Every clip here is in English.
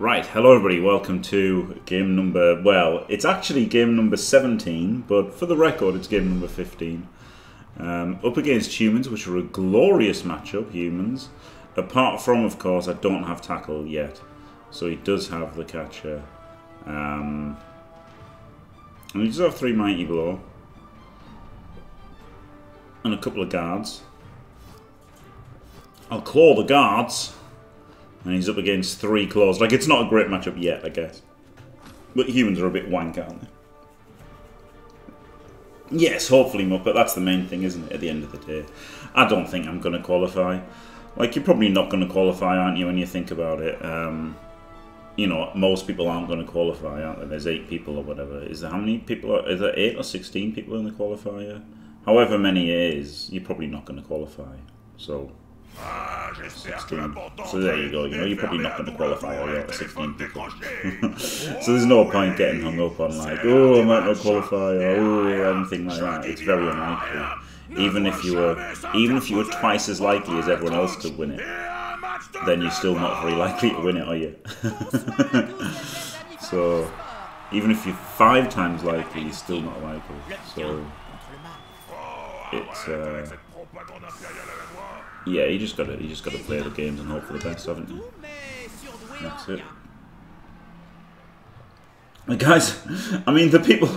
Right, hello everybody, welcome to game number, well, it's actually game number 17, but for the record it's game number 15. Up against humans, which are a glorious matchup, humans. Apart from, of course, I don't have tackle yet, so he does have the catcher. And he does have 3 mighty blow. And a couple of guards. I'll claw the guards. And he's up against 3 claws. Like, it's not a great matchup yet, I guess. But humans are a bit wank, aren't they? Yes, hopefully Muppet. That's the main thing, isn't it, at the end of the day? I don't think I'm going to qualify. Like, you're probably not going to qualify, aren't you, when you think about it? You know, most people aren't going to qualify, aren't they? There's 8 people or whatever. Is there how many people? Are there 8 or 16 people in the qualifier? However many it is, you're probably not going to qualify. So... 16. So there you go, you know, you're probably not going to qualify all out of 16 people. So there's no point getting hung up on like, oh, I might not qualify, or oh, anything like that. It's very unlikely. Even if you were twice as likely as everyone else to win it, then you're still not very likely to win it, are you? So, even if you're 5 times likely, you're still not likely. So, it's... yeah, you just gotta play the games and hope for the best, haven't you? That's it. And guys, I mean the people,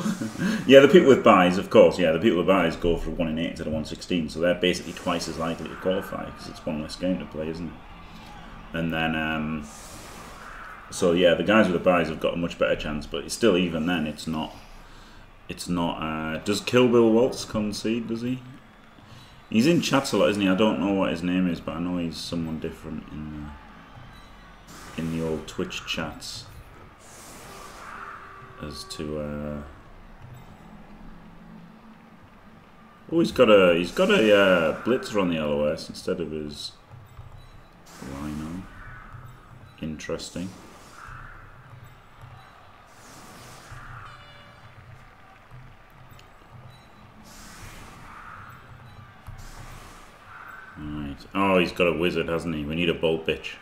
yeah, the people with buys, of course, yeah, the people with buys go from 1 in 8 to the 1/16, so they're basically twice as likely to qualify because it's 1 less game to play, isn't it? And then, so yeah, the guys with the buys have got a much better chance, but it's still even then, it's not. Does Kilbil Waltz concede? Does he? He's in chats a lot, isn't he? I don't know what his name is, but I know he's someone different in the old Twitch chats as to. Oh, he's got a blitzer on the LOS instead of his Rhino. Interesting. Right. Oh, he's got a wizard, hasn't he? We need a bolt bitch.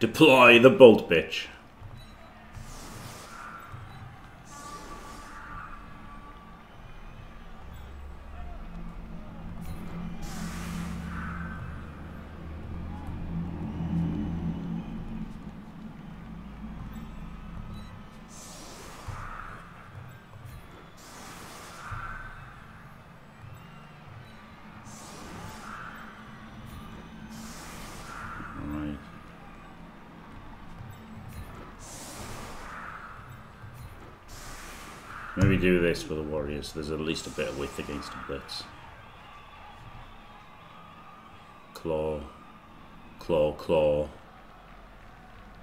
Deploy the bolt bitch. Maybe do this for the warriors. There's at least a bit of width against the blitz. Claw, claw, claw,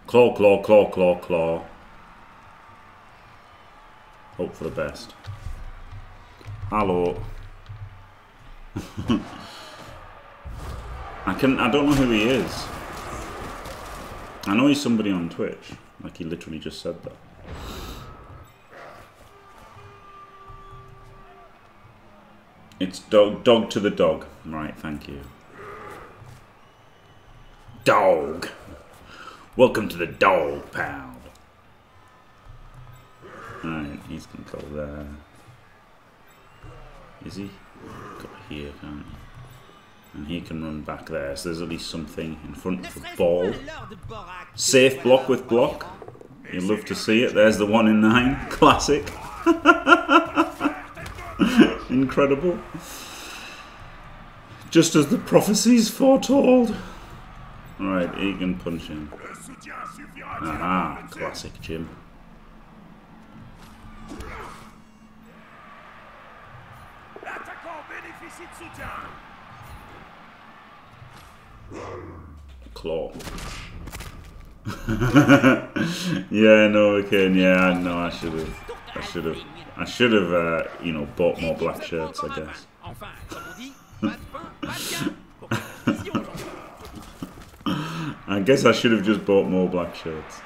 claw, claw, claw, claw, claw. Hope for the best. Hello. I don't know who he is. I know he's somebody on Twitch. Like he literally just said that. It's dog to the dog. Right, thank you. Dog! Welcome to the dog pound. Alright, he's gonna go there. Is he? Got here, can't he? And he can run back there, so there's at least something in front of the ball. Safe block with block. You love to see it. There's the 1 in 9. Classic. Incredible. Just as the prophecies foretold. Alright, he can punch him. Aha, classic Jim. Claw. Yeah, no, okay, yeah, no, I should have, you know, bought more black shirts, I guess. I guess I should have just bought more black shirts.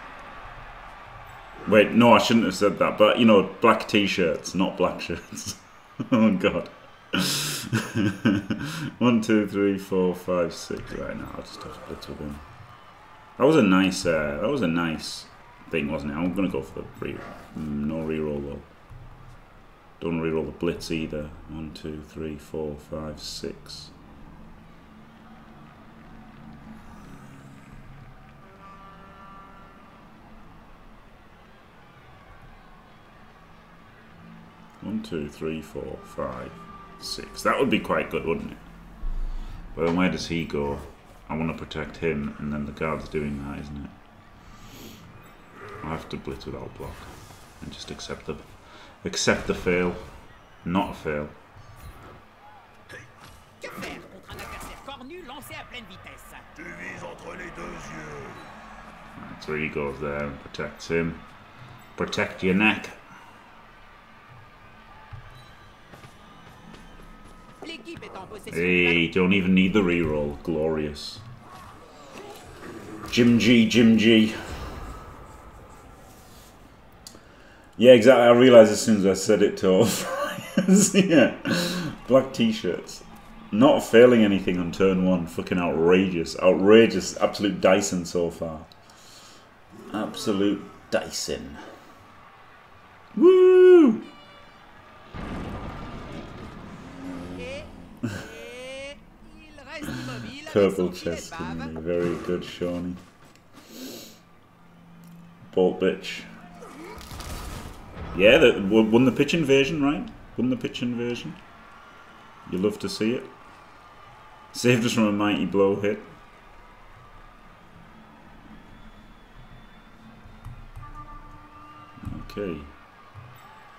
Wait, no, I shouldn't have said that. But, you know, black t-shirts, not black shirts. Oh, God. 1, 2, 3, 4, 5, 6. Right now, I'll just have to blitz with him. That was a nice thing, wasn't it? I'm gonna go for the reroll. No reroll though. Don't reroll the blitz either. 1, 2, 3, 4, 5, 6. One, two, three, four, five, six. That would be quite good, wouldn't it? But then where does he go? I want to protect him, and then the guard's doing that, isn't it? I have to blitz without block and just accept the fail, not a fail. Right, so he goes there and protects him. Protect your neck. Hey, don't even need the reroll. Glorious. Jim G, Jim G. Yeah, exactly. I realised as soon as I said it to all flyers. Yeah. Black t-shirts. Not failing anything on turn one. Fucking outrageous. Outrageous. Absolute Dyson so far. Absolute Dyson. Woo! Purple chest in me. Very good, Shawnee. Bolt bitch. Yeah, that won the pitch invasion, right? Won the pitch invasion. You love to see it. Saved us from a mighty blow hit. Okay.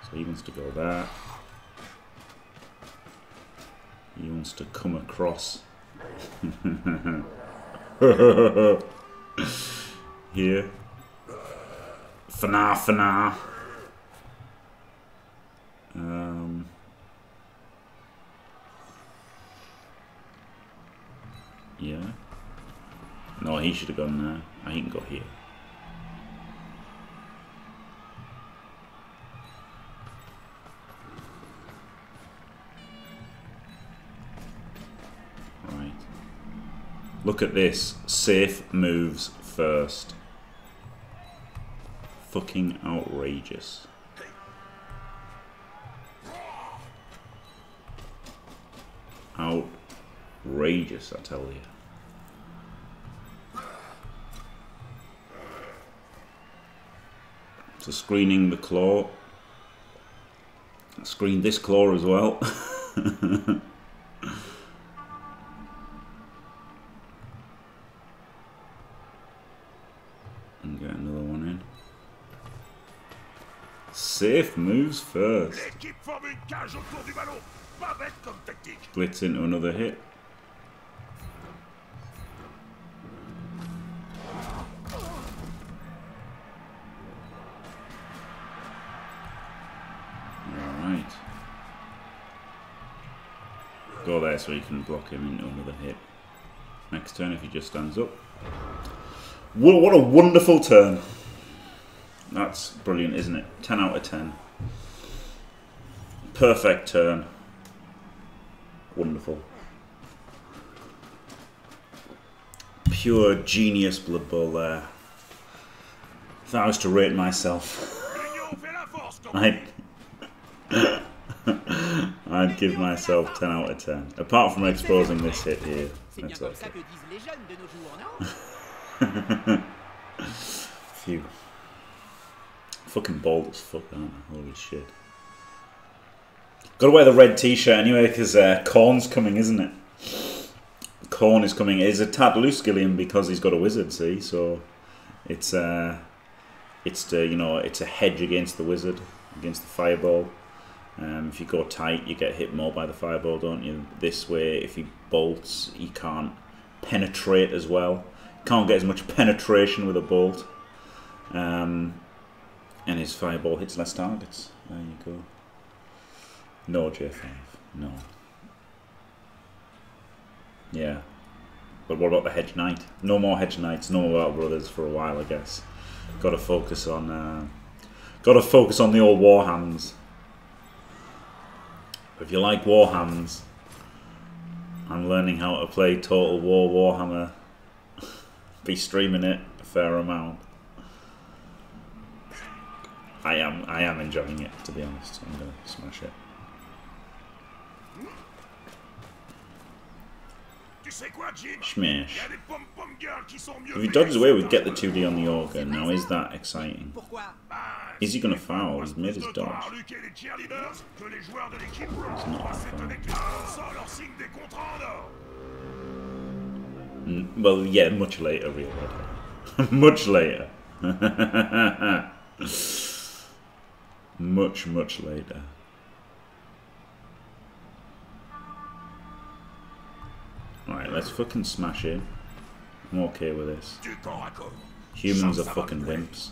So he wants to go there. He wants to come across. Here. Fana, fana. Yeah. No, he should have gone there. I ain't got here. Right. Look at this. Safe moves first. Fucking outrageous. Outrageous, I tell you. So screening the claw. Screen this claw as well. And get another one in. Safe moves first. Blitz into another hit. Alright. Go there so you can block him into another hit. Next turn if he just stands up. Whoa, what a wonderful turn. That's brilliant, isn't it? 10 out of 10. Perfect turn. Wonderful. Pure genius Blood Bowl there. If I was to rate myself, I'd give myself 10 out of 10. Apart from exposing this hit here. That's okay. Phew. Fucking bold as fuck, aren't I? Holy shit. Gotta wear the red t-shirt anyway, because Korn's coming, isn't it? Korn is coming. It's a tad loose, Gillian, because he's got a wizard, see? So it's to, you know, it's a hedge against the wizard, against the fireball. If you go tight, you get hit more by the fireball, don't you? This way, if he bolts, he can't penetrate as well. Can't get as much penetration with a bolt. And his fireball hits less targets. There you go. No, J5. No. Yeah. But what about the Hedge Knight? No more Hedge Knights, no more Battle Brothers for a while, I guess. Gotta focus on the old Warhams. If you like Warhams, I'm learning how to play Total War Warhammer. be streaming it a fair amount. I am enjoying it, to be honest. I'm gonna smash it. Smash. If he dodges away, we get the 2D on the Auger. Now, is that exciting? Is he going to foul? He's made his dodge. It's not well, yeah, much later, really. Much later. Much, much later. Alright, let's fucking smash in. I'm okay with this. Humans are fucking wimps.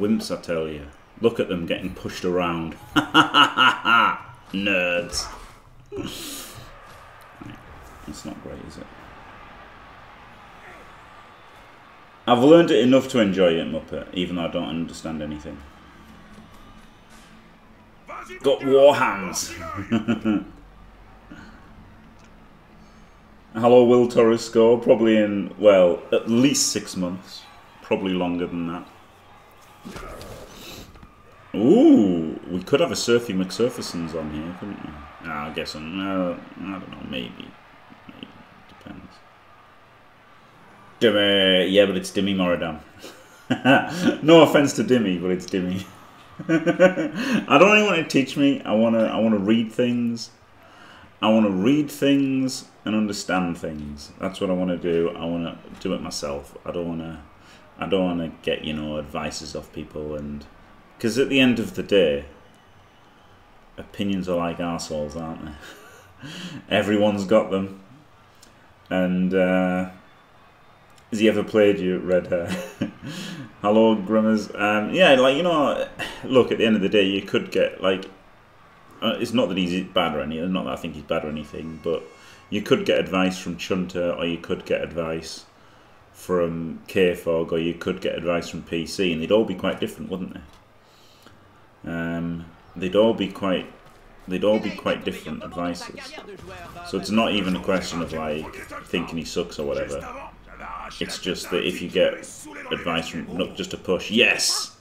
Wimps, I tell you. Look at them getting pushed around. Nerds. Right. That's not great, is it? I've learned it enough to enjoy it, Muppet, even though I don't understand anything. Got war hands. Hello, Will Torresco. Probably in, well, at least 6 months. Probably longer than that. Ooh, we could have a Surfy McSurfacins on here, couldn't we? Ah, I guess I don't know, maybe. Maybe. Depends. Dimmy! Yeah, but it's Dimmy Moradam. No offense to Dimmy, but it's Dimmy. I don't really want to teach me. I wanna read things. I wanna read things and understand things. That's what I wanna do. I wanna do it myself. I don't wanna get, you know, advices off people, and because at the end of the day, opinions are like arseholes, aren't they? Everyone's got them. And has he ever played you red hair? Hello, Grimmers. Yeah, like, you know, look, at the end of the day, you could get like, it's not that he's bad or anything. Not that I think he's bad or anything, but you could get advice from Chunter, or you could get advice from K-Fog, or you could get advice from PC, and they'd all be quite different, wouldn't they? They'd all be quite different advices. So it's not even a question of like thinking he sucks or whatever. It's just that if you get advice from not just a push, yes.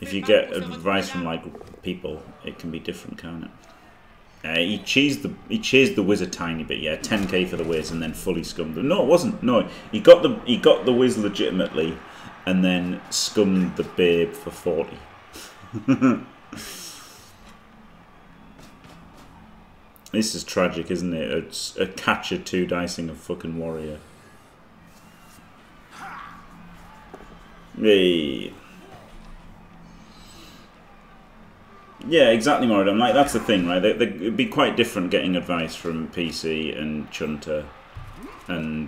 If you get advice from like people, it can be different, can't it? He cheesed the whiz a tiny bit, yeah, 10k for the whiz, and then fully scummed. No, it wasn't. No, he got the whiz legitimately, and then scummed the babe for 40. This is tragic, isn't it? It's a catcher two dicing a fucking warrior. Hey. Yeah, exactly, Moradam. Like, that's the thing, right? It'd be quite different getting advice from PC and Chunter and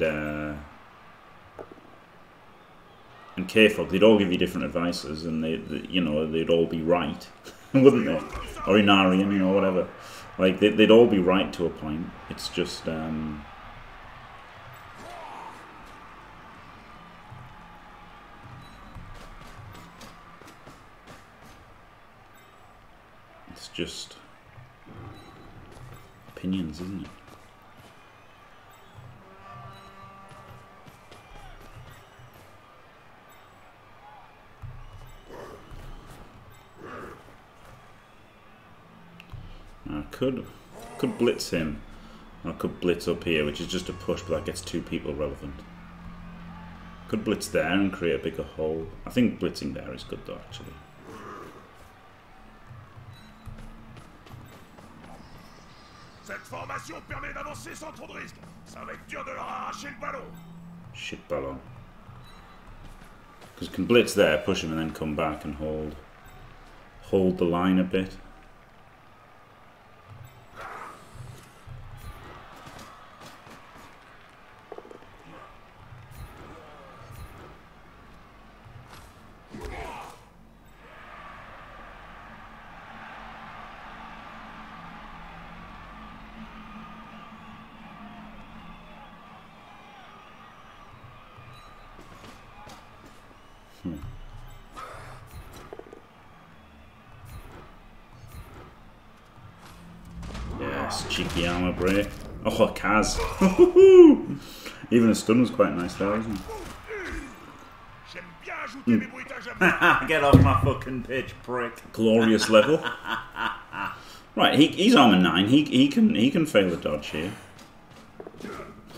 K-Fog. They'd all give you different advices, and they'd all be right, wouldn't they? Or Inari, you know, whatever. Like, they'd all be right to a point. It's just just opinions, isn't it? I could blitz him. I could blitz up here, which is just a push, but that gets two people relevant. Could blitz there and create a bigger hole. I think blitzing there is good though, actually. Shit ballon. Because you can blitz there, push him, and then come back and hold. hold the line a bit. Cheeky armor break. Oh, Kaz. Even a stun was quite nice there, wasn't it? Get off my fucking pitch, prick. Glorious level. Right, he's armor 9. He can fail the dodge here.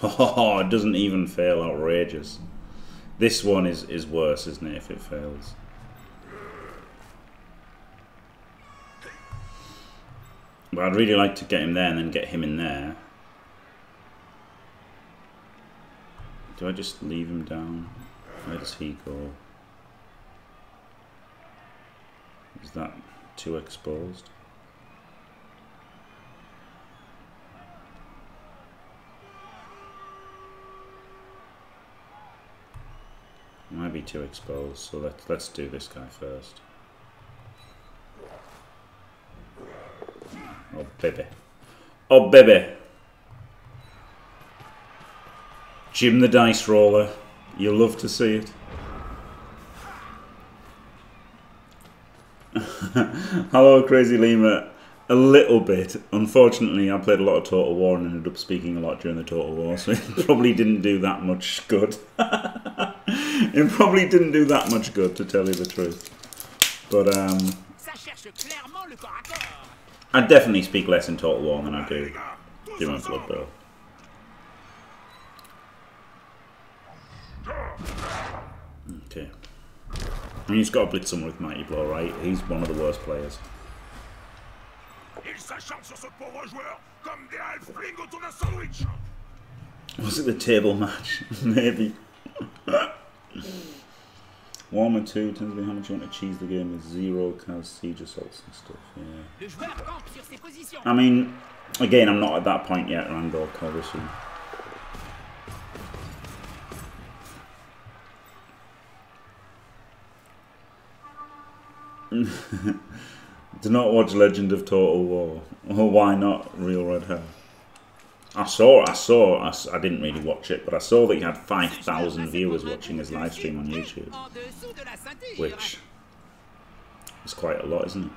Oh, it doesn't even fail. Outrageous. This one is worse, isn't it, if it fails? But I'd really like to get him there and then get him in there. Do I just leave him down? Where does he go? Is that too exposed? Might be too exposed, so let's do this guy first. Oh baby. Oh baby. Jim the dice roller. You love to see it. Hello Crazy Lemur. A little bit. Unfortunately I played a lot of Total War and ended up speaking a lot during the Total War, so it probably didn't do that much good. It probably didn't do that much good, to tell you the truth. But I definitely speak less in Total War than I do in Blood Bowl. Okay. And he's got to blitz someone with Mighty Blow, right? He's one of the worst players. Was it the table match? Maybe. Warhammer 2 tends to be how much you want to cheese the game with 0 Kaz siege assaults and stuff, yeah. I mean, again, I'm not at that point yet, Randolph, obviously. Do not watch Legend of Total War. Oh, why not? Real Red Hair. I didn't really watch it, but I saw that he had 5,000 viewers watching his live stream on YouTube, which is quite a lot, isn't it?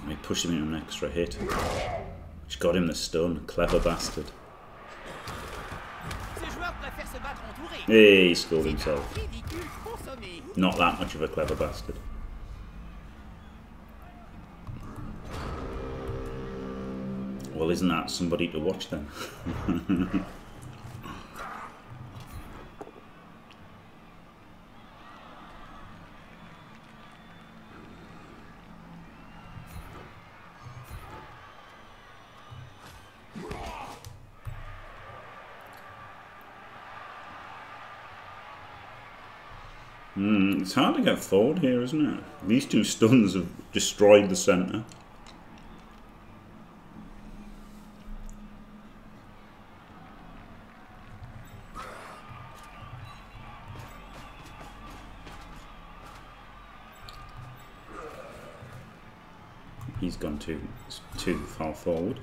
And he pushed him in an extra hit, which got him the stun. Clever bastard. Hey, he schooled himself. Not that much of a clever bastard. Well, isn't that somebody to watch then? It's hard to get forward here, isn't it? These two stuns have destroyed the centre. He's gone too far forward.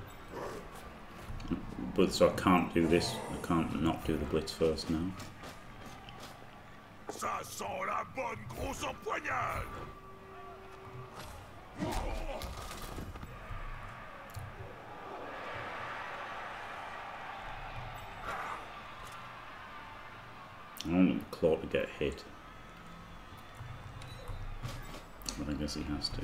But so I can't do this. I can't not do the blitz first now. I don't want the claw to get hit. But I guess he has to.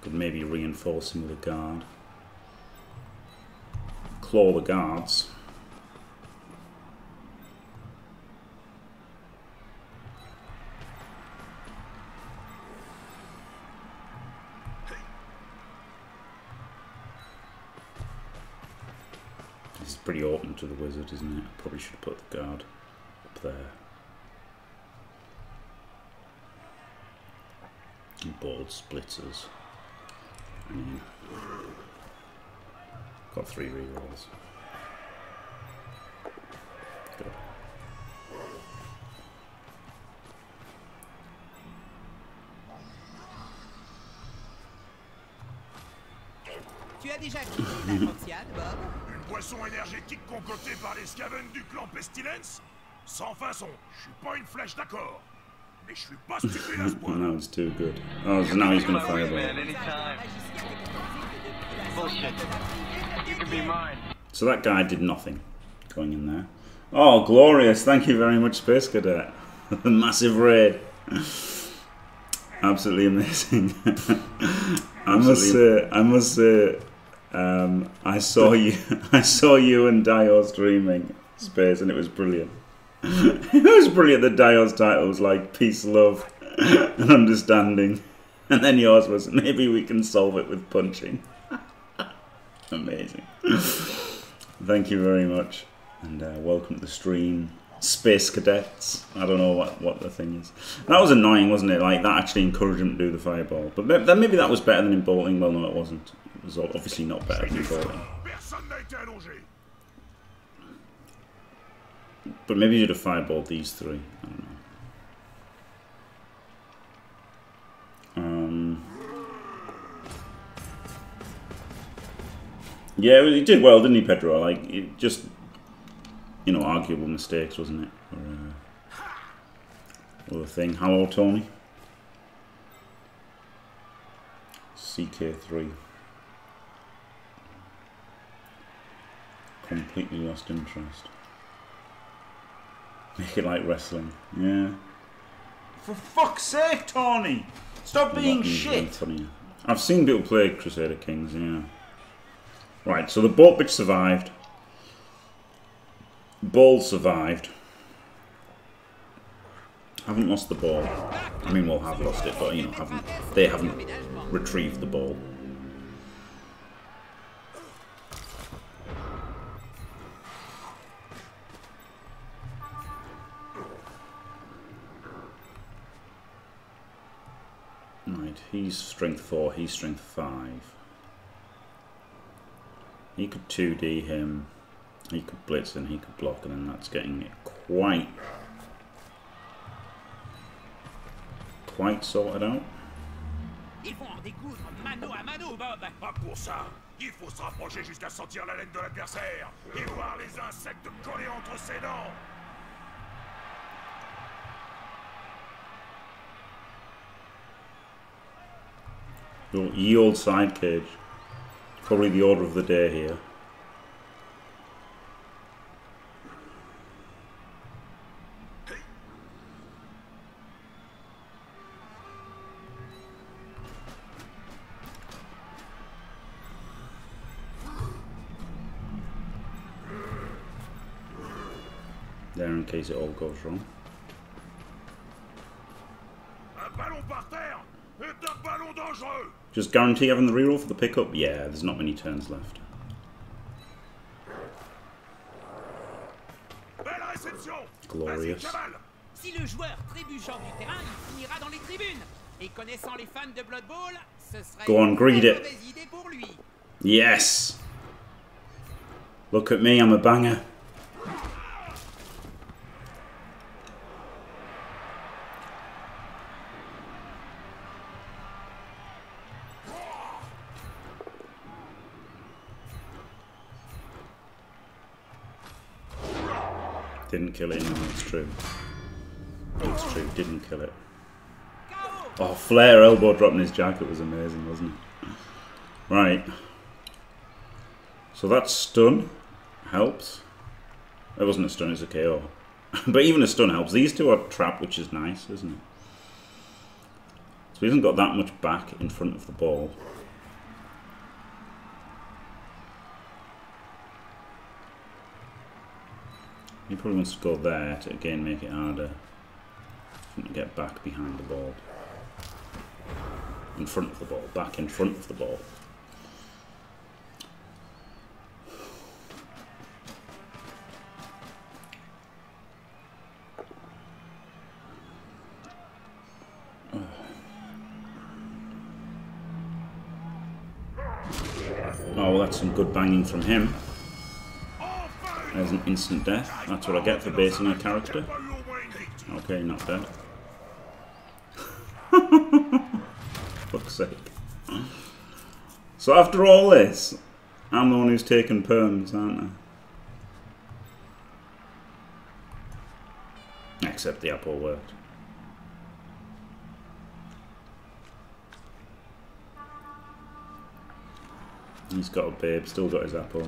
Could maybe reinforce him with a guard. Claw the guards. It's pretty open to the wizard, isn't it? I probably should put the guard up there. And board splitters. And got 3 rerolls. Good. Tu as déjà quitté la Franciade, Bob? Une boisson énergétique concoctée par les Skaven du clan Pestilence? Sans façon, je suis pas une flèche d'accord. Mais je suis pas stupide à ce point. No, it's too good. Oh, so now he's gonna fire away. So that guy did nothing going in there. Oh, glorious. Thank you very much, Space Cadet. The massive raid. Absolutely amazing. I must say, I saw you and Dio streaming Space, and it was brilliant. It was brilliant that Dio's title was like peace, love, and understanding, and then yours was maybe we can solve it with punching. Amazing. Thank you very much, and welcome to the stream, Space Cadets. I don't know what the thing is. That was annoying, wasn't it? Like that actually encouraged him to do the fireball, but then maybe that was better than in bolting. Well, no, it wasn't. It was obviously not better than bolting. But maybe you'd have fireballed these 3. I don't know. Yeah, he did well, didn't he, Pedro? Like, it just, you know, arguable mistakes, wasn't it? Or the thing. Hello, Tony. CK3. Completely lost interest. Make it like wrestling, yeah. For fuck's sake, Tony! Stop being shit! I've seen people play Crusader Kings, yeah. Right, so the boat bitch survived. Ball survived. Haven't lost the ball. I mean, we'll have lost it, but, you know, they haven't retrieved the ball. Right, he's strength 4, he's strength 5. He could 2D him, he could blitz and he could block, and then that's getting it quite sorted out. Ye old side cage. Probably the order of the day here. There in case it all goes wrong. Just guarantee having the reroll for the pickup? Yeah, there's not many turns left. Glorious. Go on, greet it. Yes! Look at me, I'm a banger. Didn't kill it, no, it's true. It's true, didn't kill it. Oh, Flair elbow dropping his jacket was amazing, wasn't it? Right. So that stun helps. It wasn't a stun, it's a KO. But even a stun helps. These 2 are trapped, which is nice, isn't it? So he hasn't got that much back in front of the ball. He probably wants to go there to again make it harder to get back behind the ball. In front of the ball, back in front of the ball. Got some good banging from him. There's an instant death. That's what I get for basing a character. Okay, not dead. Fuck's sake. So after all this, I'm the one who's taking perms, aren't I? Except the apple worked. He's got a babe, still got his apple.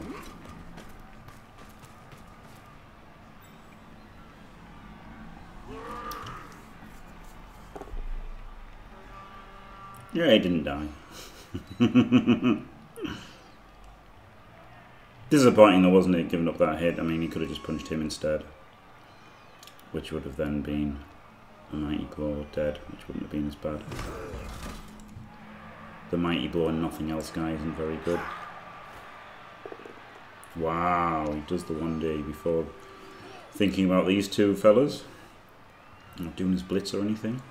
Yeah, he didn't die. Disappointing though, wasn't it, giving up that hit? I mean, he could have just punched him instead. Which would have then been a mighty blow dead, which wouldn't have been as bad. The mighty blow and nothing else guy isn't very good. Wow, he does the 1D before thinking about these two fellas. Not doing his blitz or anything.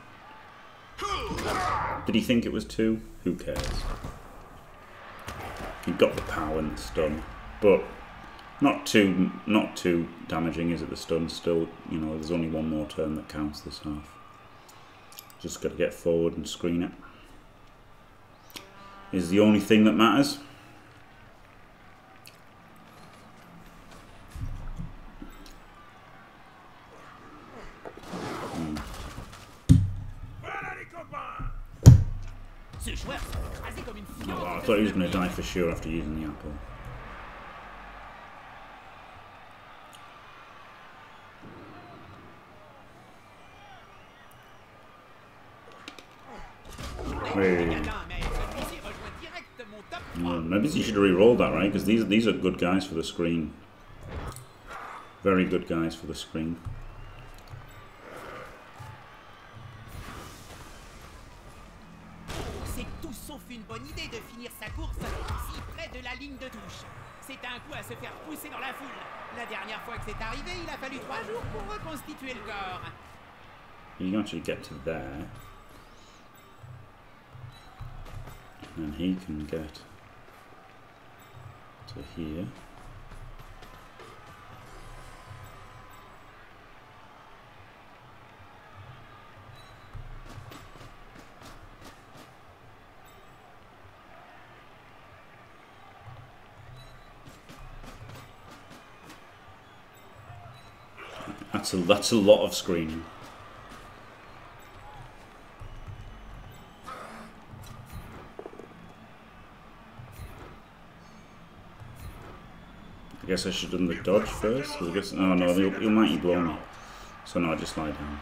Did he think it was two? Who cares? He got the power and the stun, but not too damaging, is it? The stun still, you know, there's only one more turn that counts this half. Just got to get forward and screen it. Is the only thing that matters. Oh, I thought he was going to die for sure after using the apple. Maybe you should have re-rolled that, right? Because these are good guys for the screen. Very good guys for the screen. You can actually get to there. And he can get to here. That's a lot of screening. I guess I should have done the dodge first. I guess, oh no, he'll mighty blow me. So no, I just lie down.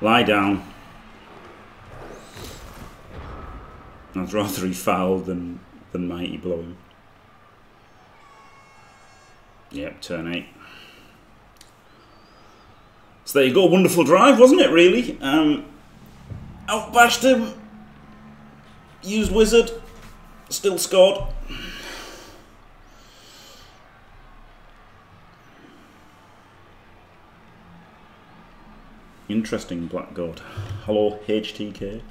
Lie down. I'd rather he fouled than mighty blow him. Yep, turn 8. So there you go. Wonderful drive, wasn't it? Really. Outbashed him. Used wizard. Still scored. Interesting, Black God. Hello, HTK.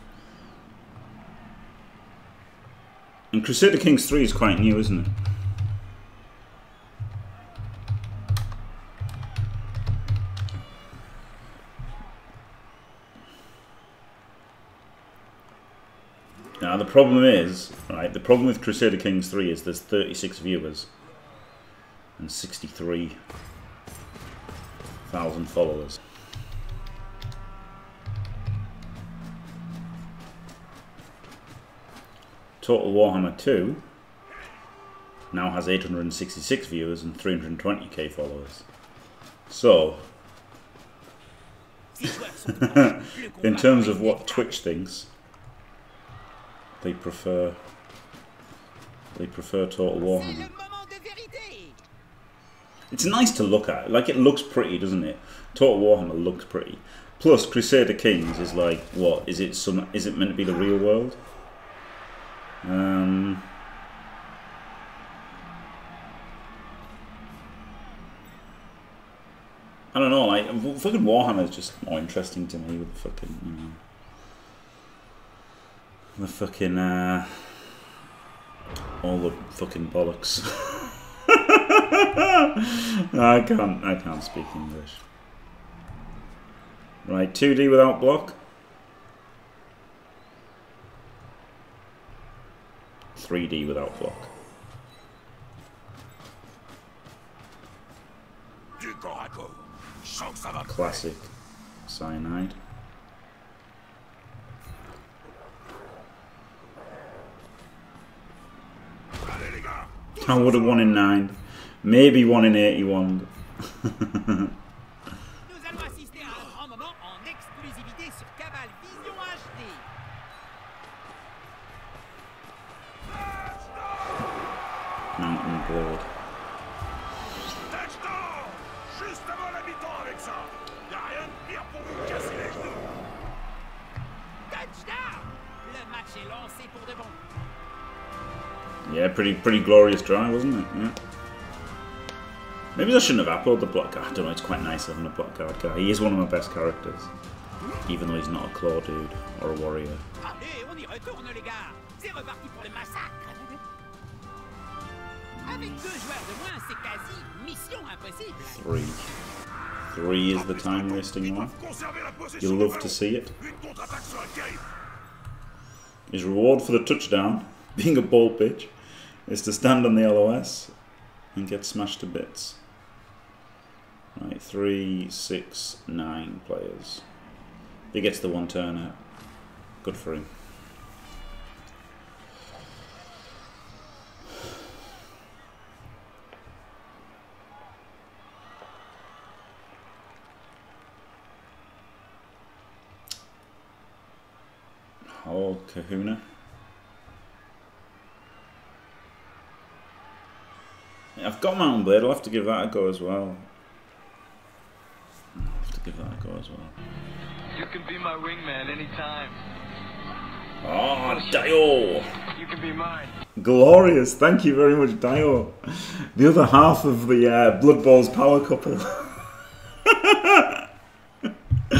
And Crusader Kings 3 is quite new, isn't it? Now the problem is, right, the problem with Crusader Kings 3 is there's 36 viewers and 63,000 followers. Total Warhammer 2 now has 866 viewers and 320k followers. So, in terms of what Twitch thinks, they prefer Total Warhammer. It's nice to look at. Like, it looks pretty, doesn't it? Total Warhammer looks pretty. Plus, Crusader Kings is like, what? Is it meant to be the real world? I don't know, like, fucking Warhammer is just more interesting to me with the fucking, you know, the fucking, all the fucking bollocks. I can't speak English. Right, 2D without block. 3D without block. Classic cyanide. I would have won in 9. Maybe won in 81. Mountain Broad. Yeah, pretty glorious try, wasn't it? Yeah. Maybe I shouldn't have uploaded the block card. I don't know, it's quite nice having a block card guy. He is one of my best characters. Even though he's not a claw dude or a warrior. Three is the time wasting one. You'll love to see it. His reward for the touchdown, being a ball pitch, is to stand on the LOS and get smashed to bits. Right, 3, 6, 9 players. He gets the one turner. Good for him. Oh, Kahuna. I've got my own blade, I'll have to give that a go as well. You can be my wingman anytime. Oh, Dio! You can be mine. Glorious, thank you very much, Dio. The other half of the Blood Bowl's power couple.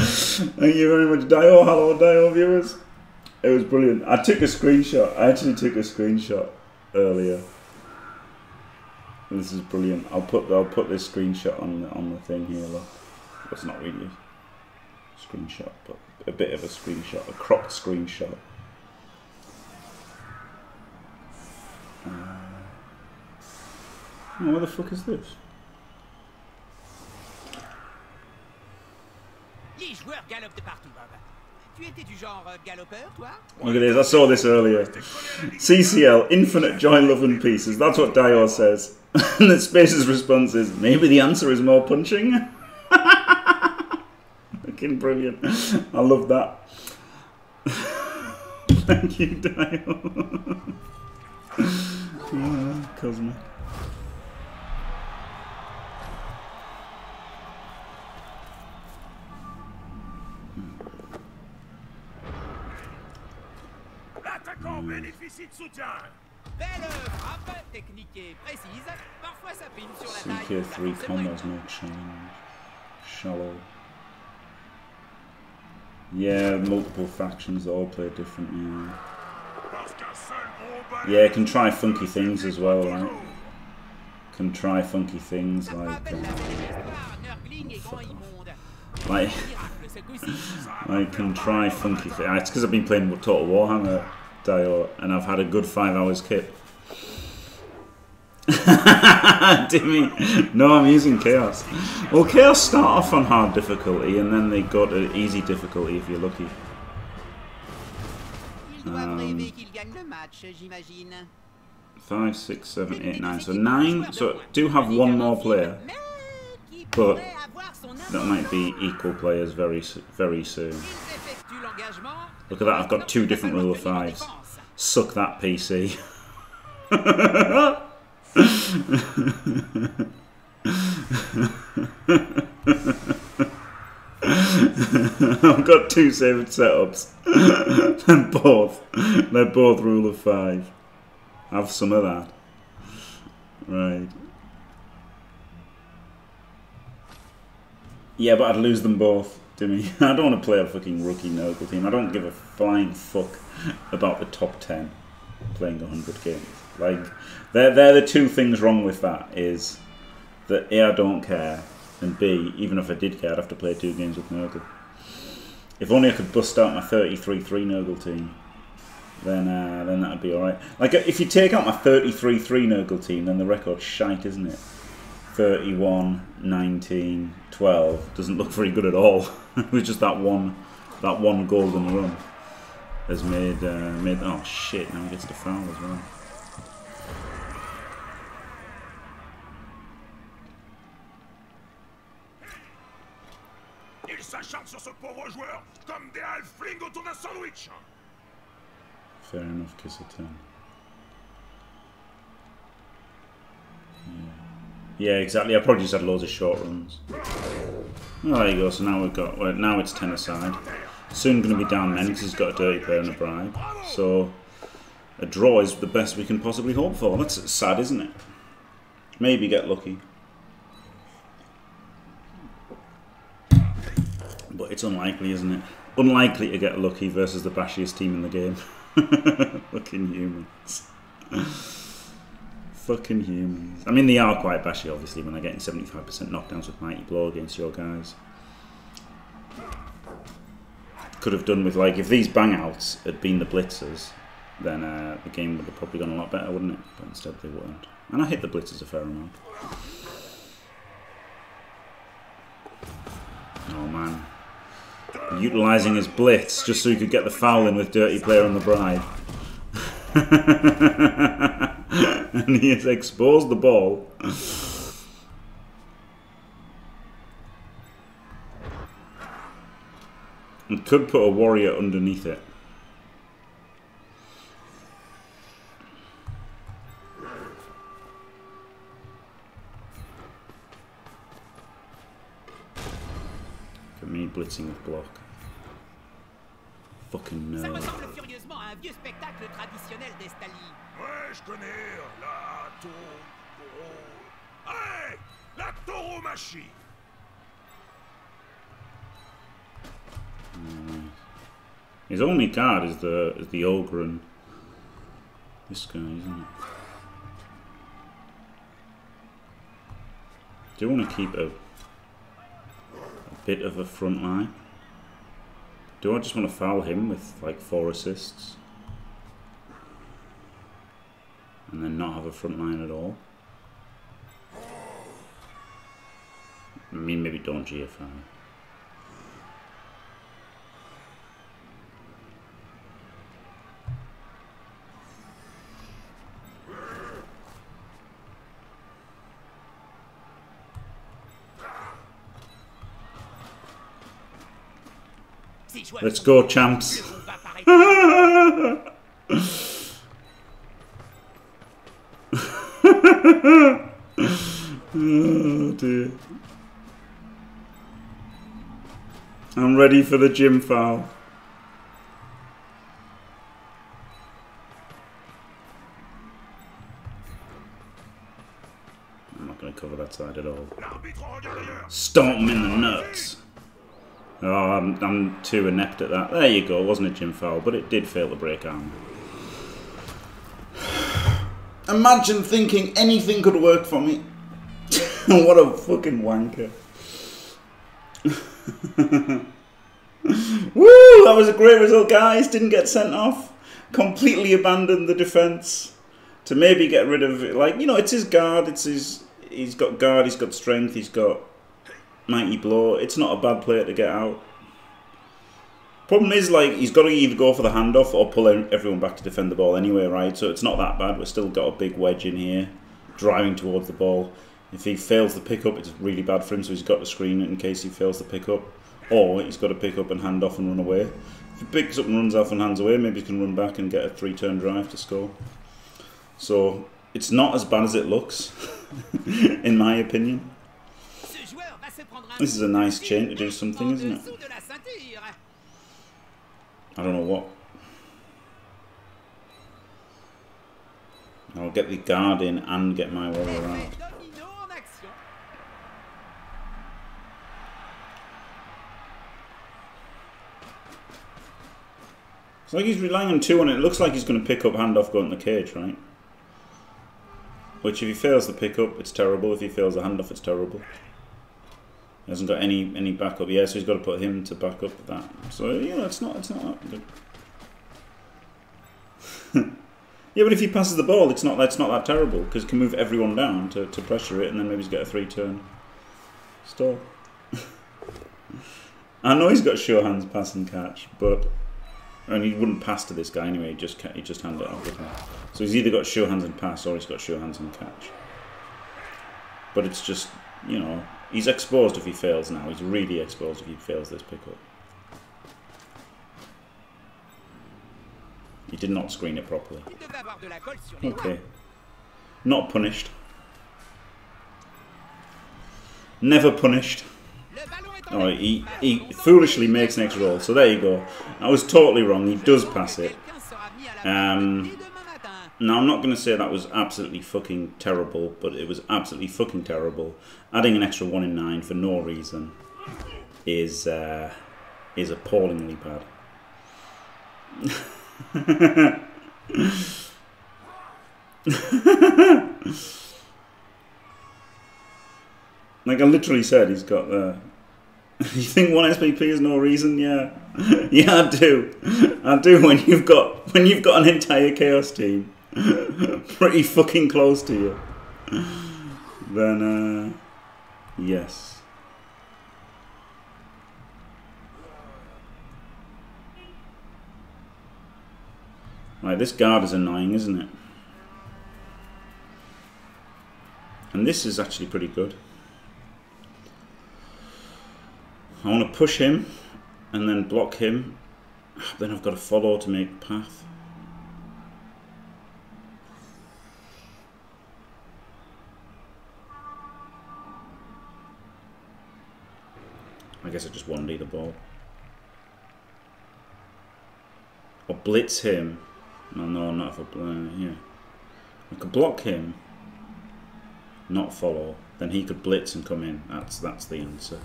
Thank you very much, Dio. Hello, Dio viewers. It was brilliant. I took a screenshot. I actually took a screenshot earlier. This is brilliant. I'll put this screenshot on the thing here. Look, it's not really a screenshot, but a bit of a screenshot, a cropped screenshot. Oh, where the fuck is this? Look at this, I saw this earlier. CCL, infinite joy, love and pieces. That's what Dio says. And the Space's response is, maybe the answer is more punching? Fucking brilliant. I love that. Thank you, Dio. Oh, cosmic. CK3 combos, no change. Shallow. Yeah, multiple factions all play differently. Yeah, can try funky things as well, right? Can try funky things like. I can try funky things. It's because I've been playing Total Warhammer. Dio, and I've had a good 5 hours kip. Dimmy. No, I'm using Chaos. Well, Chaos start off on hard difficulty and then they go to easy difficulty if you're lucky. Five, six, seven, eight, nine. So 9. So do have one more player, but that might be equal players very soon. Look at that, I've got 2 different rule of 5s. Suck that, PC. I've got 2 saved setups. They're both rule of 5. Have some of that. Right. Yeah, but I'd lose them both. I don't want to play a fucking rookie Nurgle team. I don't give a flying fuck about the top 10 playing 100 games. Like, they're the two things wrong with that, is that A, I don't care, and B, even if I did care, I'd have to play 2 games with Nurgle. If only I could bust out my 33-3 Nurgle team, then that'd be alright. Like, if you take out my 33-3 Nurgle team, then the record's shite, isn't it? 31, 19, 12 doesn't look very good at all. It was just that one golden run has made oh shit, now he gets the foul as well. Il s'acharne sur ce pauvre joueur comme des half fling autour d'un sandwich. Fair enough, kiss a 10. Yeah. Yeah, exactly. I probably just had loads of short runs. Oh, there you go. So now we've got. Well, now it's 10 aside. Soon going to be down men because he's got a dirty player and a bribe. So a draw is the best we can possibly hope for. That's sad, isn't it? Maybe get lucky, but it's unlikely, isn't it? Unlikely to get lucky versus the bashiest team in the game. Fucking humans. Fucking humans. I mean, they are quite bashy, obviously, when they're getting 75% knockdowns with Mighty Blow against your guys. Could have done with, like, if these bangouts had been the blitzers, then the game would have probably gone a lot better, wouldn't it? But instead they weren't. And I hit the blitzers a fair amount. Oh, man. Utilising his blitz just so he could get the foul in with Dirty Player on the Bride. And he has exposed the ball. And could put a warrior underneath it. Look at me blitzing with block. Fucking no. His only card is the ogre and this guy, isn't it? Do you want to keep a bit of a front line? Do I just want to foul him with, like, 4 assists? And then not have a front line at all? I mean, maybe don't GFI. Let's go, champs. Oh, dear. I'm ready for the gym foul. I'm not going to cover that side at all. Stomp him in the nuts. Oh, I'm too inept at that. There you go, it wasn't a gym foul, but it did fail to break arm. Imagine thinking anything could work for me. What a fucking wanker. Woo, that was a great result, guys. Didn't get sent off. Completely abandoned the defence to maybe get rid of it. Like, you know, it's his guard, it's his... He's got guard, he's got strength, he's got... Mighty Blow, it's not a bad player to get out. Problem is, like, he's got to either go for the handoff or pull everyone back to defend the ball anyway, right? So it's not that bad. We've still got a big wedge in here, driving towards the ball. If he fails the pick-up, it's really bad for him, so he's got to screen it in case he fails the pick-up. Or he's got to pick up and hand off and run away. If he picks up and runs off and hands away, maybe he can run back and get a 3-turn drive to score. So it's not as bad as it looks, in my opinion. This is a nice chain to do something, isn't it? I don't know what. I'll get the guard in and get my warrior out. It's like he's relying on 2 and it looks like he's going to pick up handoff, go in the cage, right? Which if he fails the pickup, it's terrible. If he fails the handoff, it's terrible. He hasn't got any backup. Yeah, so he's got to put him to back up that. So, you know, it's not that good. Yeah, but if he passes the ball, it's not that terrible, because he can move everyone down to pressure it, and then maybe he's got a three-turn stall. I know he's got sure hands, pass and catch, but and he wouldn't pass to this guy anyway. He just hand it off with him. So he's either got sure hands and pass, or he's got sure hands and catch. But it's just, you know, he's exposed if he fails now. He's really exposed if he fails this pickup. He did not screen it properly. Okay. Not punished. Never punished. Alright, he foolishly makes next roll. So there you go. I was totally wrong. He does pass it. Now, I'm not going to say that was absolutely fucking terrible, but it was absolutely fucking terrible. Adding an extra 1 in 9 for no reason is appallingly bad. Like I literally said, he's got the... You think 1 SPP is no reason? Yeah, yeah, I do. I do when you've got an entire chaos team pretty fucking close to you. Then yes. Right, this guard is annoying, isn't it? And this is actually pretty good. I want to push him, and then block him. Then I've got to follow to make path. I guess I just 1D the ball. Or blitz him. No, not if I yeah. I could block him, not follow. Then he could blitz and come in. That's the answer.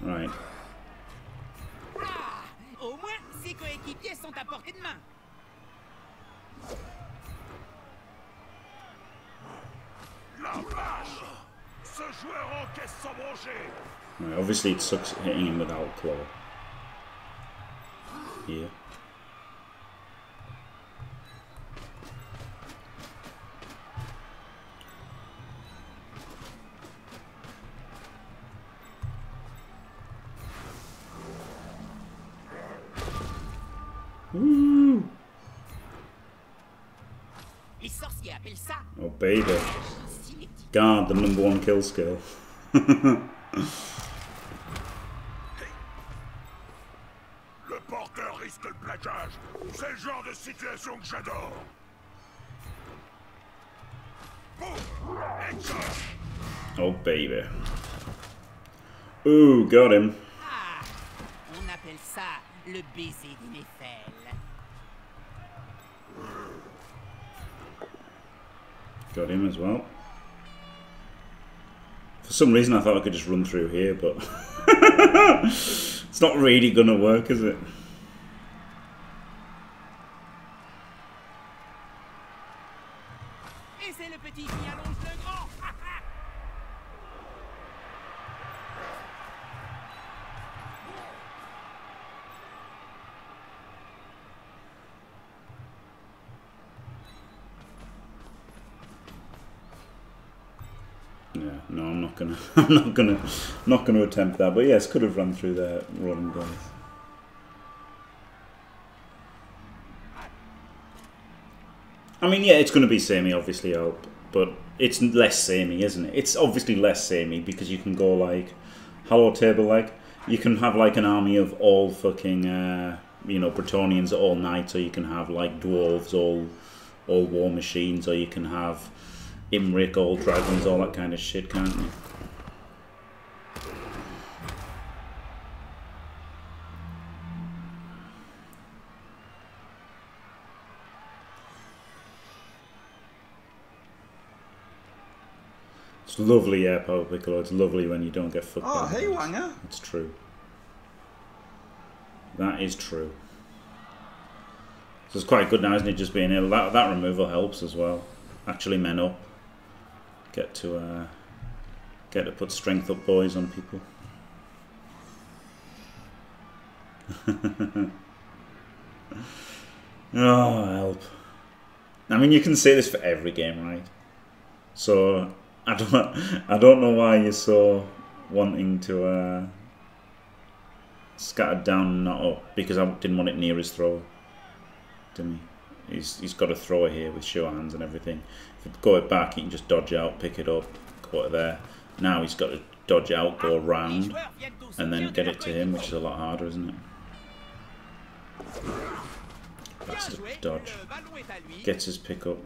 Right. Right, obviously it sucks hitting him without claw. Yeah. Oh baby, guard the #1 kill skill. Oh baby, ooh, got him. Got him as well. For some reason I thought I could just run through here, but it's not really gonna work, is it? I'm not gonna attempt that, but yes, could have run through there rolling dice. I mean, yeah, it's gonna be samey, obviously, Elp, but it's less samey, isn't it? It's obviously less samey because you can go like hello table, like you can have like an army of all fucking you know, Bretonnians all knights, or you can have like dwarves all war machines, or you can have Imric, all dragons, all that kind of shit, can't you? It's lovely, yeah, power piccolo. It's lovely when you don't get fucked up. Oh, hey, Wanger. It's true. That is true. So it's quite good now, isn't it? Just being ill. That removal helps as well. Actually, men up. Get to put strength up boys on people. Oh, help. I mean, you can say this for every game, right? So I don't know why you're so wanting to scatter down and not up, because I didn't want it near his thrower, didn't he? He's got a thrower here with sure hands and everything. If you go it back, he can just dodge out, pick it up, go to there. Now he's got to dodge out, go round, and then get it to him, which is a lot harder, isn't it? Bastard dodge. Gets his pick up.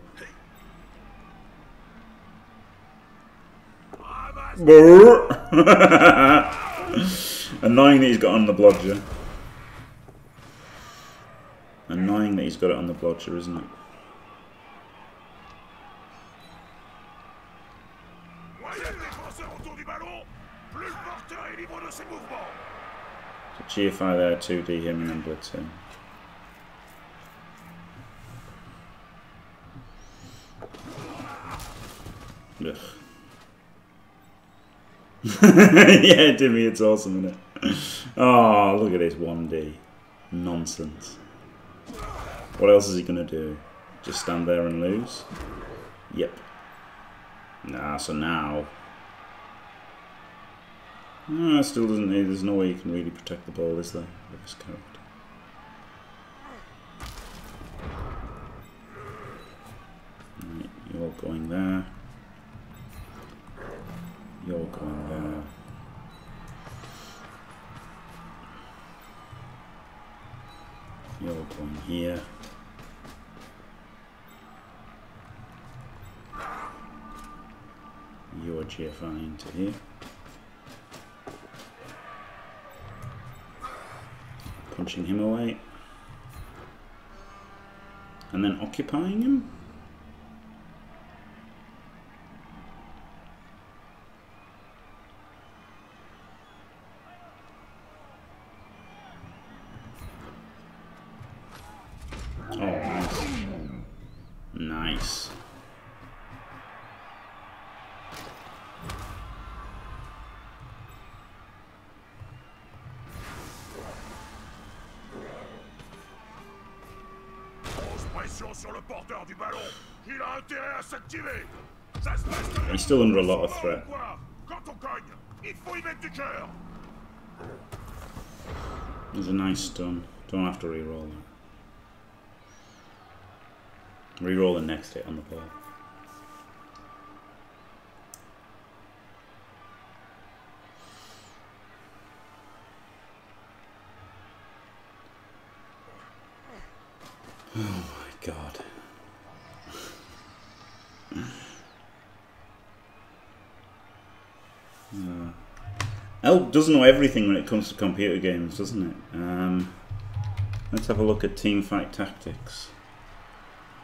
Annoying that he's got on the blodger. Annoying that he's got it on the blodger, isn't it? So GFI there, 2D him and then blitz him. Ugh. Yeah, Timmy, it's awesome, isn't it? Oh, look at this 1D. Nonsense. What else is he going to do? Just stand there and lose? Yep. Nah, so now... No, still doesn't need... There's no way you can really protect the ball, is there? With this character. Right, you're going there. You're going there. You're going here. You're GFI into here. Punching him away. And then occupying him? He's still under a lot of threat. There's a nice stun. Don't have to reroll that. Reroll the next hit on the ball. Elp doesn't know everything when it comes to computer games, doesn't it? Let's have a look at Teamfight Tactics.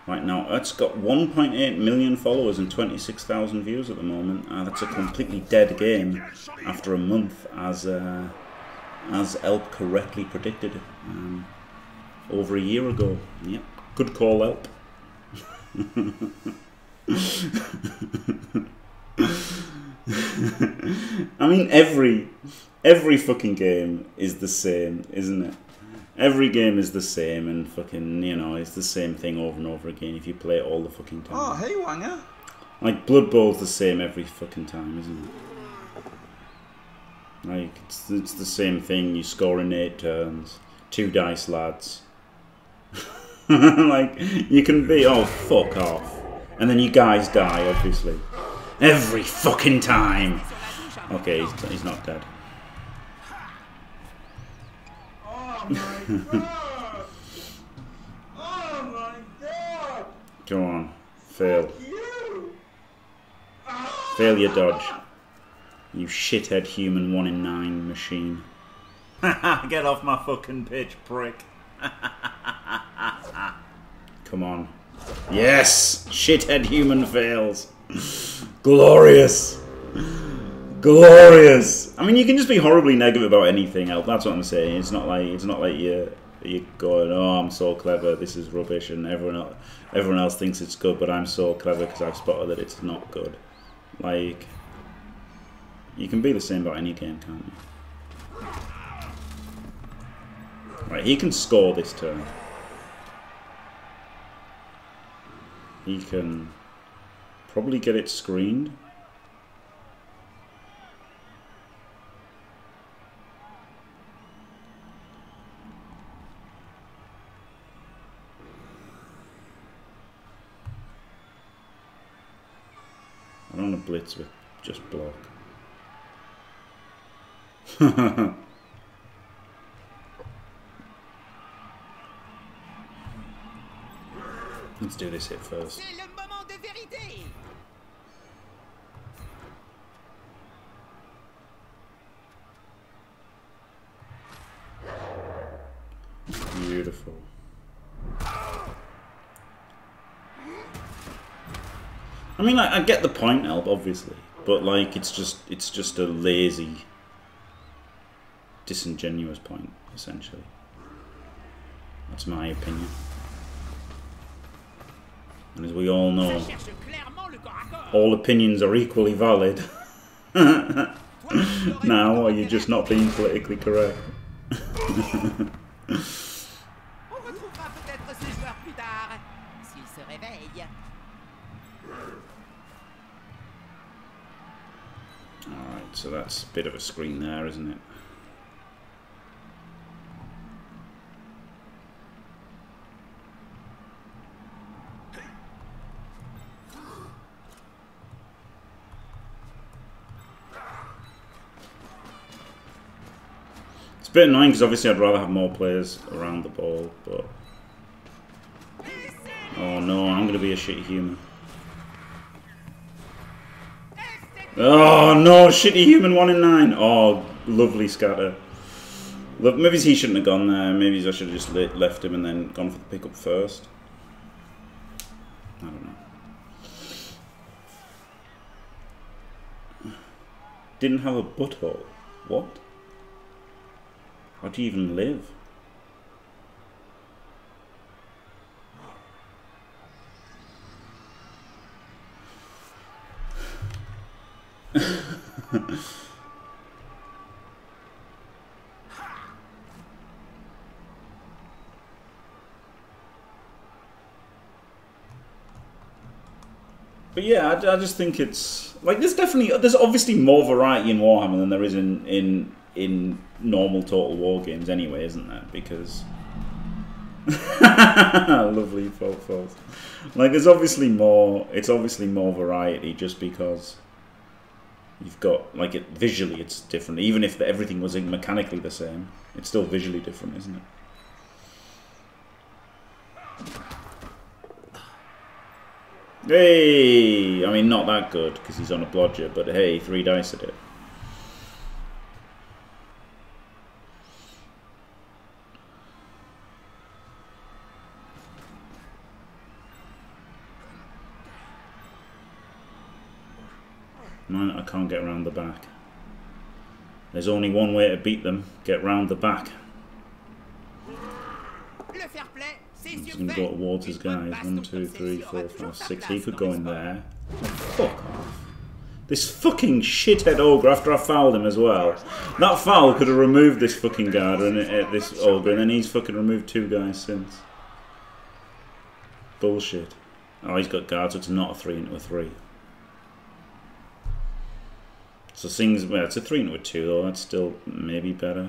Right now, it's got 1.8 million followers and 26,000 views at the moment. That's a completely dead game after a month, as Elp correctly predicted over a year ago. Yep, good call, Elp. I mean, every fucking game is the same, isn't it? Every game is the same, and fucking, you know, it's the same thing over and over again if you play it all the fucking time. Oh, hey, Wanger. Like, Blood Bowl's the same every fucking time, isn't it? Like, it's the same thing. You score in 8 turns. 2 dice, lads. Like, you can be, oh, fuck off. And then you guys die, obviously. Every fucking time! Okay, he's not dead. Oh my god! Oh my god! Go on, fail. You. Fail your dodge. You shithead human 1 in 9 machine. Haha, get off my fucking pitch, prick. Come on. Yes! Shithead human fails. Glorious! Glorious! I mean, you can just be horribly negative about anything else. That's what I'm saying. It's not like you're going, oh, I'm so clever, this is rubbish, and everyone else thinks it's good, but I'm so clever because I've spotted that it's not good. Like, you can be the same about any game, can't you? Right, he can score this turn. He can probably get it screened. I don't want to blitz with just block. Let's do this hit first. Beautiful. I mean, like, I get the point, Elp, obviously, but like, it's just a lazy, disingenuous point, essentially. That's my opinion. And as we all know, all opinions are equally valid. Now, are you just not being politically correct? Alright, so that's a bit of a screen there, isn't it? It's a bit annoying because obviously I'd rather have more players around the ball, but... Oh no, I'm going to be a shitty human. Oh no, shitty human 1 in 9! Oh, lovely scatter. Look, maybe he shouldn't have gone there, maybe I should have just left him and then gone for the pickup first. I don't know. Didn't have a butthole. What? How do you even live? But yeah, I just think it's like there's obviously more variety in Warhammer than there is in normal Total War games anyway, isn't there? Because... Lovely folks. Like, there's obviously more... It's obviously more variety just because you've got... Like, it visually it's different. Even if everything was mechanically the same, it's still visually different, isn't it? Hey! I mean, not that good, because he's on a blodger, but hey, 3 dice at it. Mine, I can't get round the back. There's only one way to beat them. Get round the back. I'm just going to go towards his guys. 1, 2, 3, 4, 5, 6. He could go in there. Oh, fuck off. This fucking shithead ogre after I fouled him as well. That foul could have removed this fucking guard and this ogre, and then he's fucking removed 2 guys since. Bullshit. Oh, he's got guards, so it's not a 3 into a 3. So things, well, it's a 3 into a 2 though, that's still maybe better.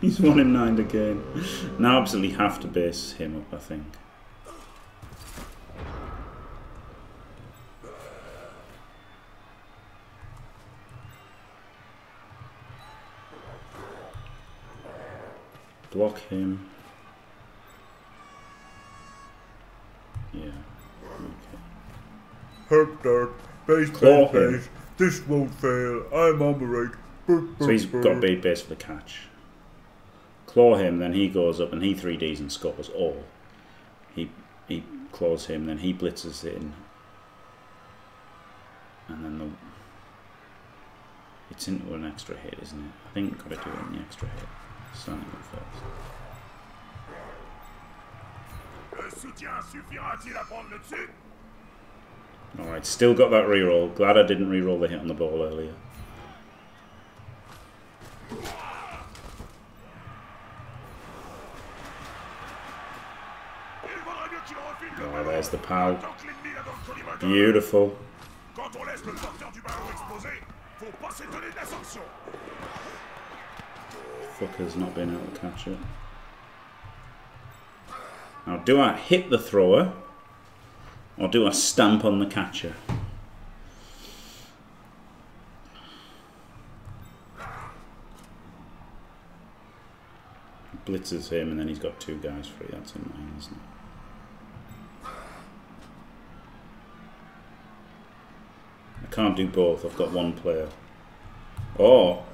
He's 1 in 9 again. Now I absolutely have to base him up, I think. Block him. Yeah. Okay. Herp derp, base claw base, this won't fail, I'm on the right. Burp, burp, so he's got big base for the catch. Claw him, then he goes up and he 3Ds and scores all. He claws him, then he blitzes in. And then it's into an extra hit, isn't it? I think we've got to do it in the extra hit. Starting up first. Alright, still got that reroll. Glad I didn't reroll the hit on the ball earlier. Oh, there's the POW. Beautiful. Fucker's not been able to catch it. Now, do I hit the thrower, or do I stamp on the catcher? Blitzes him, and then he's got two guys free. That's annoying, isn't it? I can't do both. I've got one player. Or,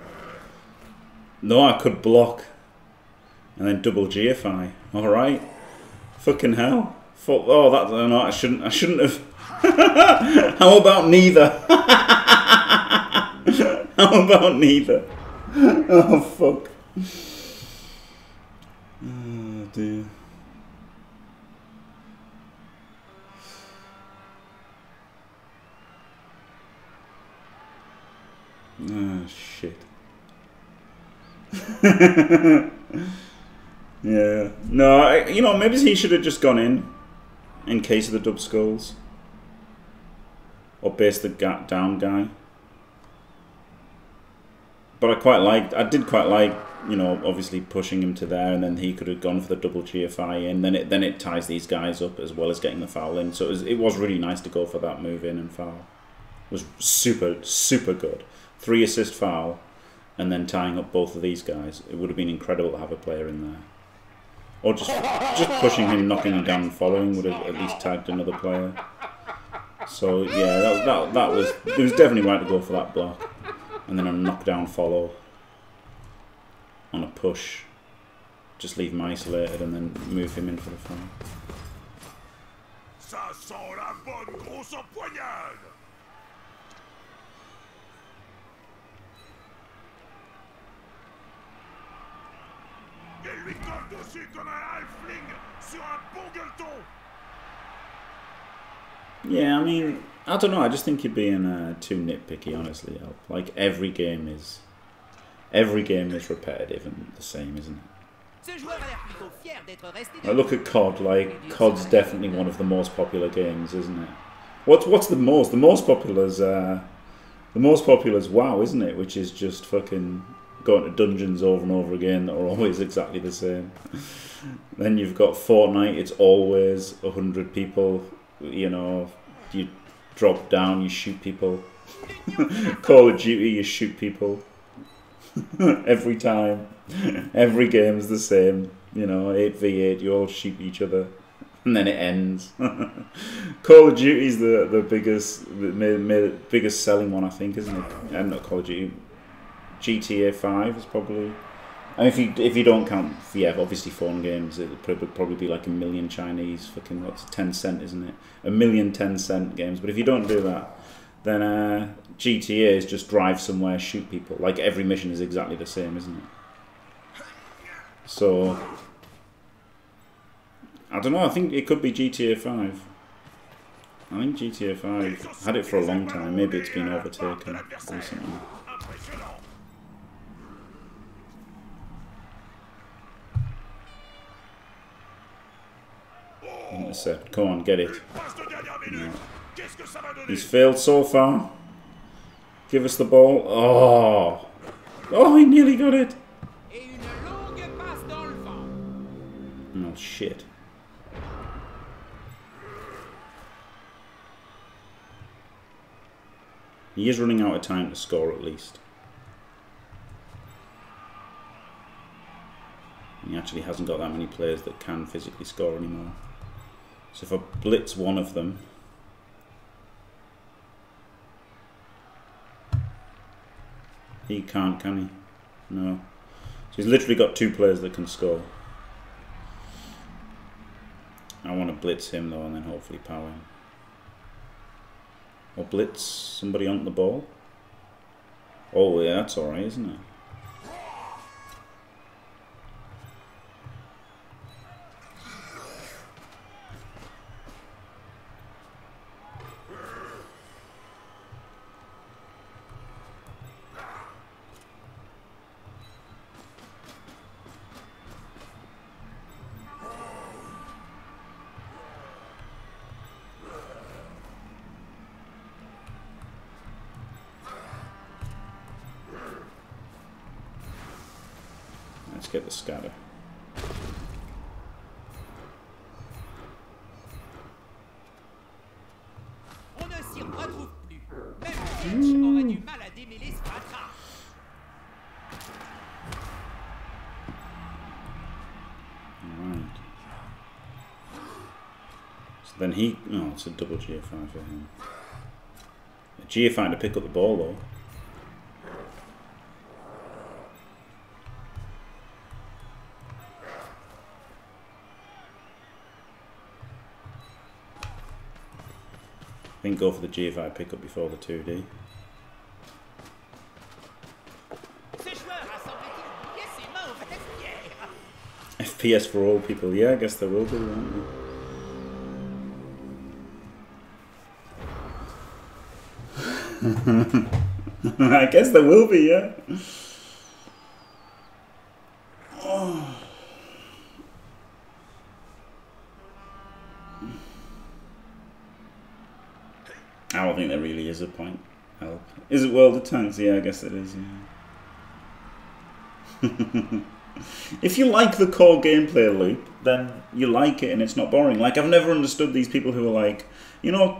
no, I could block and then double GFI. All right. Fucking hell! Fuck! Oh, that no, I shouldn't have. How about neither? How about neither? Oh fuck! Oh dear. Oh shit. Yeah. No, you know, maybe he should have just gone in case of the dub skulls. Or based the gap down guy. But I did quite like, you know, obviously pushing him to there, and then he could have gone for the double GFI in. Then it ties these guys up as well as getting the foul in. So it was really nice to go for that move in and foul. It was super, super good. 3 assist foul, and then tying up both of these guys. It would have been incredible to have a player in there. Or just pushing him, knocking him down and following would have at least tagged another player. So yeah, it was definitely right to go for that block. And then a knockdown follow on a push. Just leave him isolated and then move him in for the foul. Yeah, I mean, I don't know. I just think you're being too nitpicky, honestly. Elp. Like every game is repetitive and the same, isn't it? Now look at COD. Like COD's definitely one of the most popular games, isn't it? What's the most? The most popular is WoW, isn't it? Which is just fucking going to dungeons over and over again that are always exactly the same. Then you've got Fortnite, it's always 100 people, you know, you drop down, you shoot people. Call of Duty, you shoot people. Every time. Every game's the same, you know, 8v8, you all shoot each other. And then it ends. Call of Duty's the biggest selling one, I think, isn't it? And not Call of Duty. GTA 5 is probably, I mean, if you don't count, yeah, obviously foreign games, it would probably be like 1 million Chinese fucking, what's 10 cent, isn't it? 1 million 10 cent games. But if you don't do that, then GTA is just drive somewhere, shoot people. Like every mission is exactly the same, isn't it? So I don't know. I think it could be GTA 5. I think GTA 5 had it for a long time. Maybe it's been overtaken recently. Intercept. Come on, get it. No. He's failed so far. Give us the ball. Oh. Oh, he nearly got it. Oh, shit. He is running out of time to score, at least. He actually hasn't got that many players that can physically score anymore. So if I blitz one of them, he can't, can he? No. So he's literally got 2 players that can score. I want to blitz him though, and then hopefully power him. Or blitz somebody onto the ball. Oh yeah, that's alright, isn't it? get the scatter. Then he... No, it's a double GFI for him. A GFI to pick up the ball, though. I think go for the GFI pickup before the 2D. FPS for all people. Yeah, I guess there will be, won't there? I guess there will be, yeah. Oh. I don't think there really is a point. Help. Is it World of Tanks? Yeah, I guess it is. Yeah. If you like the core gameplay loop, then you like it and it's not boring. Like, I've never understood these people who are like, you know,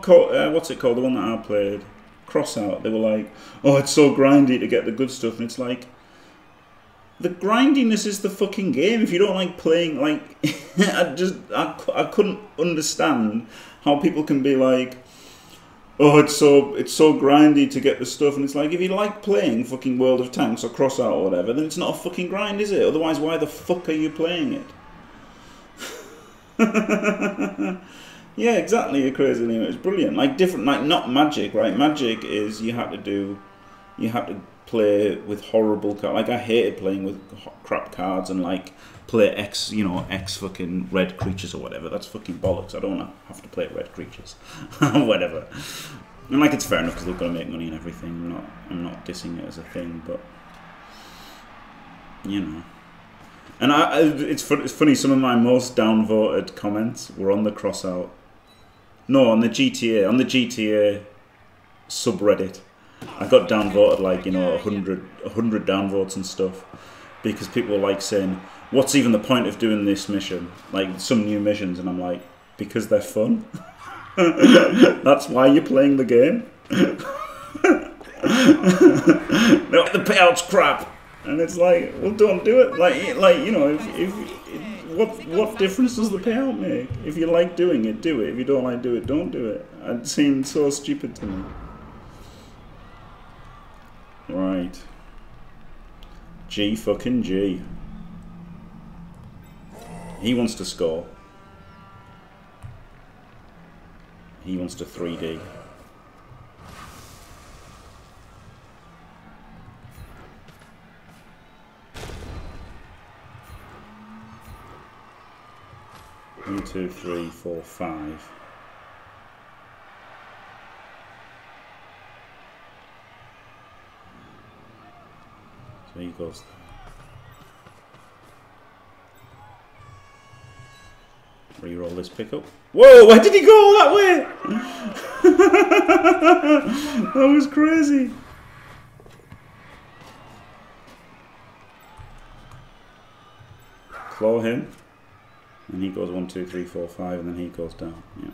what's it called? The one that I played. Cross out, they were like, oh, it's so grindy to get the good stuff, and it's like, the grindiness is the fucking game. If you don't like playing, like, I couldn't understand how people can be like, oh, it's so grindy to get the stuff, and it's like, if you like playing fucking World of Tanks or Cross Out or whatever, then it's not a fucking grind, is it? Otherwise, why the fuck are you playing it? Yeah, exactly, you're crazy. It was brilliant. Like, different, like, not Magic, right? Magic is you had to play with horrible cards. Like, I hated playing with crap cards and, like, play X, you know, X fucking red creatures or whatever. That's fucking bollocks. I don't want to have to play red creatures. Whatever. And, like, it's fair enough because they've got to make money and everything. I'm not dissing it as a thing, but, you know. And it's funny, some of my most downvoted comments were on the Cross Out. No, on the GTA subreddit, I got downvoted like, you know, 100 downvotes and stuff, because people were like saying, "What's even the point of doing this mission?" Like some new missions, and I'm like, because they're fun. That's why you're playing the game. No, the payout's crap, and it's like, well, don't do it. Like you know, what difference does the payout make? If you like doing it, do it. If you don't like do it, don't do it. It seemed so stupid to me. Right. G fucking G. He wants to score. He wants to 3D. One, two, three, four, five. So he goes there. Reroll this pickup. Whoa, why did he go all that way? That was crazy. Claw him. And he goes 1, 2, 3, 4, 5, and then he goes down. Yeah.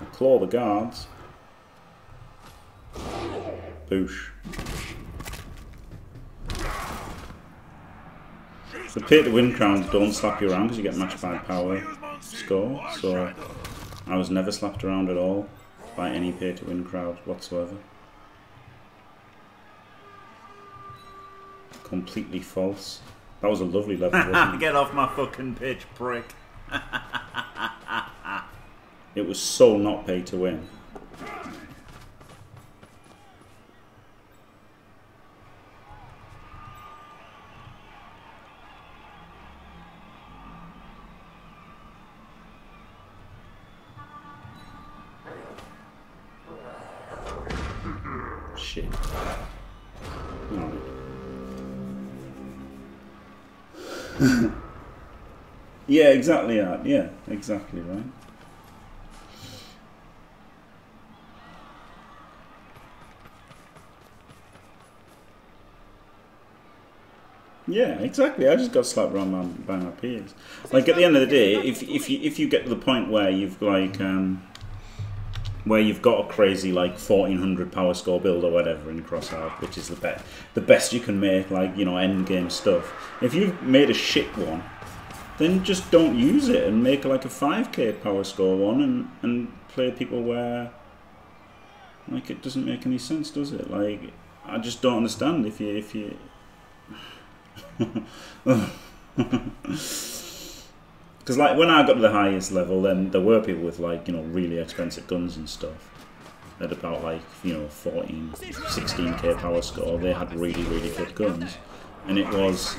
I claw the guards. Boosh. The pay-to-win crowns don't slap you around because you get matched by power score. So I was never slapped around at all by any pay-to-win crowd whatsoever. Completely false. That was a lovely level, wasn't it? Get off my fucking pitch, prick. It was so not pay to win. Shit. Yeah, exactly, Art. Yeah, exactly, right? Yeah, exactly. I just got slapped around by my peers. Like at the end of the day, if you get to the point where you've like got a crazy like 1400 power score build or whatever in Crosshair, which is the best you can make, like, you know, end game stuff. If you've made a shit one, then just don't use it and make like a 5k power score one and play people where like it doesn't make any sense, does it? Like I just don't understand if you because like when I got to the highest level, then there were people with like, you know, really expensive guns and stuff at about like, you know, 14, 16k power score. They had really good guns, and it was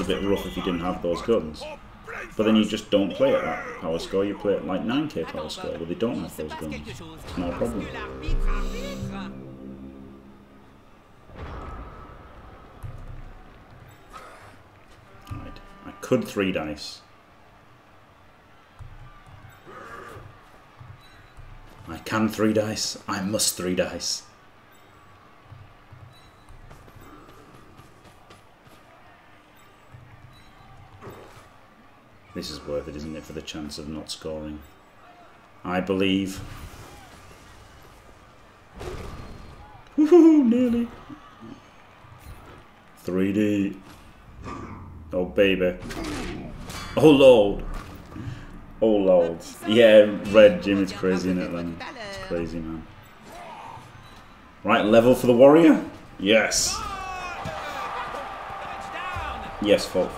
a bit rough if you didn't have those guns. But then you just don't play at that power score. You play at like 9k power score, but they don't have those guns. It's not a problem. Could three dice. I can three dice. I must three dice. This is worth it, isn't it, for the chance of not scoring? I believe. Woohoo, nearly. 3D. Oh baby. Oh lord. Oh lord. Yeah, red Jim is crazy, isn't it, then? It's crazy, man. Right level for the warrior? Yes. Yes, fault.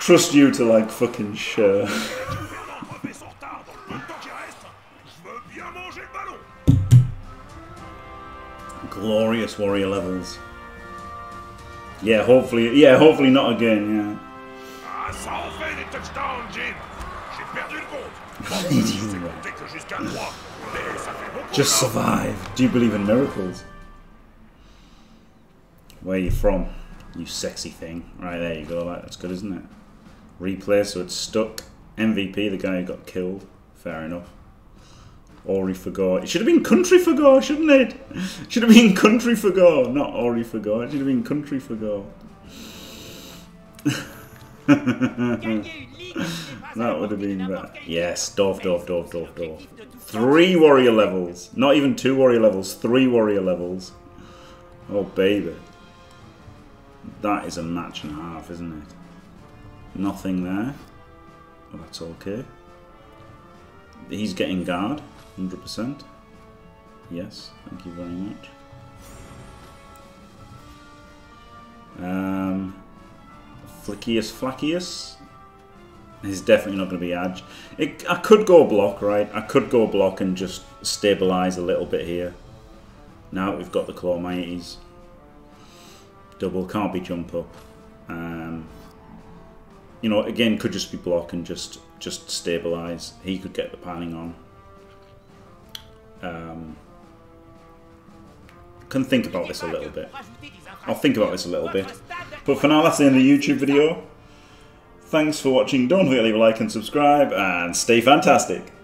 Trust you to like fucking sure. Glorious warrior levels. Yeah, hopefully not again, yeah. Just survive. Do you believe in miracles? Where are you from, you sexy thing? Right, there you go, like, that's good, isn't it? Replay, so it's stuck. MVP, the guy who got killed. Fair enough. Ori Fagor. It should have been Country Fagor, shouldn't it? It should have been Country Fagor, not Ori Fagor. It should have been Country Fagor. That would have been better. Yes, Dorf. 3 warrior levels. Not even 2 warrior levels, 3 warrior levels. Oh, baby. That is a match and a half, isn't it? Nothing there. Oh, that's okay. He's getting guard. 100%. Yes, thank you very much. Flickius Flackius is definitely not going to be Adge. I could go block, right? I could go block and just stabilise a little bit here. Now we've got the claw mighties. Double, can't be jump up. You know, again, could just be block and just stabilise. He could get the panning on. Can think about this a little bit. I'll think about this a little bit. But for now, that's the end of the YouTube video. Thanks for watching. Don't forget to leave a like and subscribe, and stay fantastic.